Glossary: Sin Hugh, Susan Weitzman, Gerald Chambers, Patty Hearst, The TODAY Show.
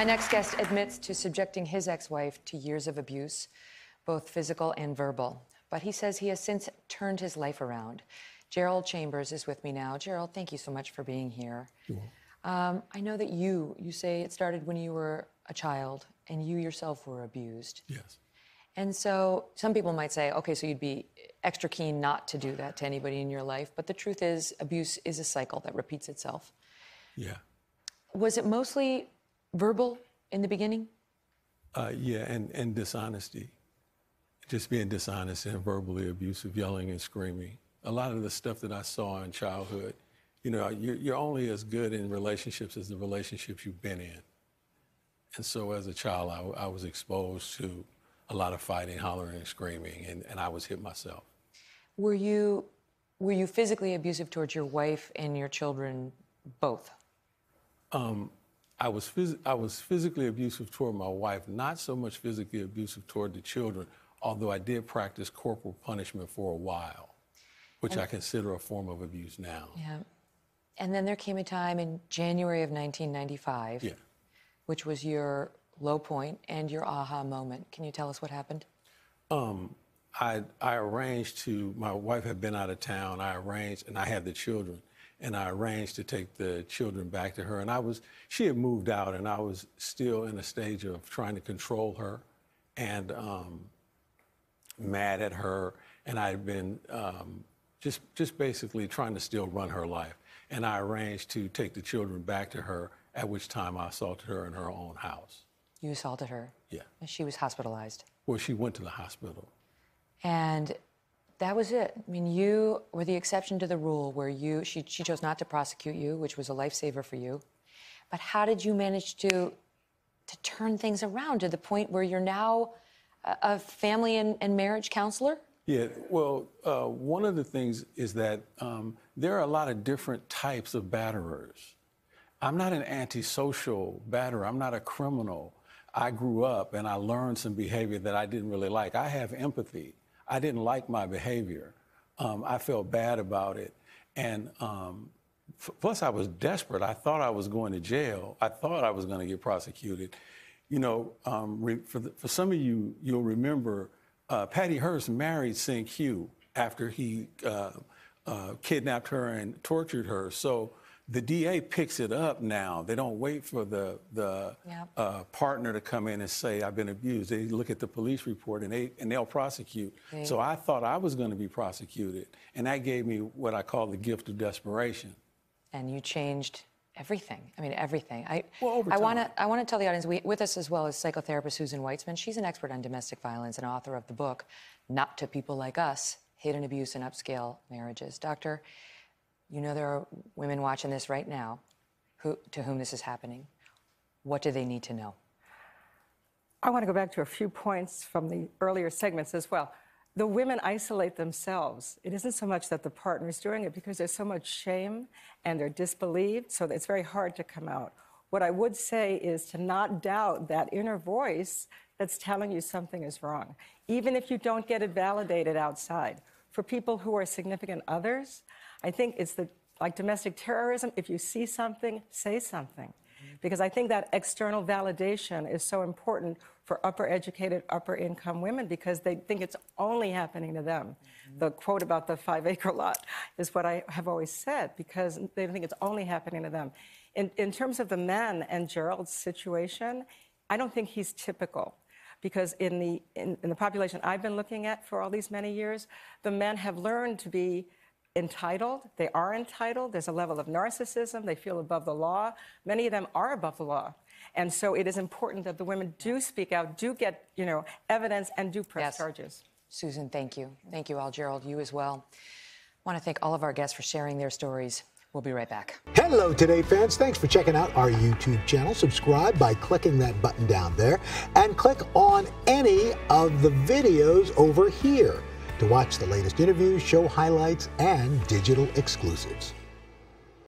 My next guest admits to subjecting his ex-wife to years of abuse, both physical and verbal. But he says he has since turned his life around. Gerald Chambers is with me now. Gerald, thank you so much for being here. You're welcome. I know that you say it started when you were a child, and you yourself were abused. Yes. And so some people might say, okay, so you'd be extra keen not to do that to anybody in your life. But the truth is, abuse is a cycle that repeats itself. Yeah. Was it mostly verbal in the beginning? Yeah, and dishonesty. Just being dishonest and verbally abusive, yelling and screaming. A lot of the stuff that I saw in childhood, you know, you're only as good in relationships as the relationships you've been in. And so as a child, I was exposed to a lot of fighting, hollering and screaming, and I was hit myself. Were you physically abusive towards your wife and your children, both? I was physically abusive toward my wife, not so much physically abusive toward the children, although I did practice corporal punishment for a while, which I consider a form of abuse now. Yeah. And then there came a time in January of 1995, which was your low point and your aha moment. Can you tell us what happened? I arranged to, my wife had been out of town, and I had the children. And I arranged to take the children back to her. And she had moved out, and I was still in a stage of trying to control her and mad at her. And I had been just basically trying to still run her life. And I arranged to take the children back to her, at which time I assaulted her in her own house. You assaulted her? Yeah. And she was hospitalized? Well, she went to the hospital. And that was it. I mean, you were the exception to the rule where she chose not to prosecute you, which was a lifesaver for you. But how did you manage to turn things around to the point where you're now a family and marriage counselor? Yeah, well, one of the things is that there are a lot of different types of batterers. I'm not an antisocial batterer. I'm not a criminal. I grew up and I learned some behavior that I didn't really like. I have empathy. I didn't like my behavior. I felt bad about it. And plus I was desperate. I thought I was going to jail. I thought I was going to get prosecuted. You know, for some of you, you'll remember Patty Hearst married Sin Hugh after he kidnapped her and tortured her. So the DA picks it up now. They don't wait for the partner to come in and say, I've been abused. They look at the police report, and they'll prosecute. Okay. So I thought I was going to be prosecuted, and that gave me what I call the gift of desperation. And you changed everything. I mean, everything. I want to tell the audience, with us as well as psychotherapist Susan Weitzman. She's an expert on domestic violence and author of the book, Not to People Like Us, Hidden Abuse in Upscale Marriages. Doctor, you know there are women watching this right now to whom this is happening. What do they need to know? I want to go back to a few points from the earlier segments as well. The women isolate themselves. It isn't so much that the partner is doing it because there's so much shame and they're disbelieved, so it's very hard to come out. What I would say is to not doubt that inner voice that's telling you something is wrong, even if you don't get it validated outside. For people who are significant others, I think it's like domestic terrorism. If you see something, say something. Because I think that external validation is so important for upper educated, upper income women because they think it's only happening to them. Mm-hmm. The quote about the 5-acre lot is what I have always said because they think it's only happening to them. In terms of the men and Gerald's situation, I don't think he's typical. Because in the population I've been looking at for all these many years, the men have learned to be entitled. They are entitled. There's a level of narcissism. They feel above the law. Many of them are above the law. And so it is important that the women do speak out, do get, you know, evidence and do press charges. Susan, thank you. Thank you all. Gerald, you as well. I want to thank all of our guests for sharing their stories. We'll be right back. Hello, Today fans. Thanks for checking out our YouTube channel. Subscribe by clicking that button down there and click on any of the videos over here to watch the latest interviews, show highlights, and digital exclusives.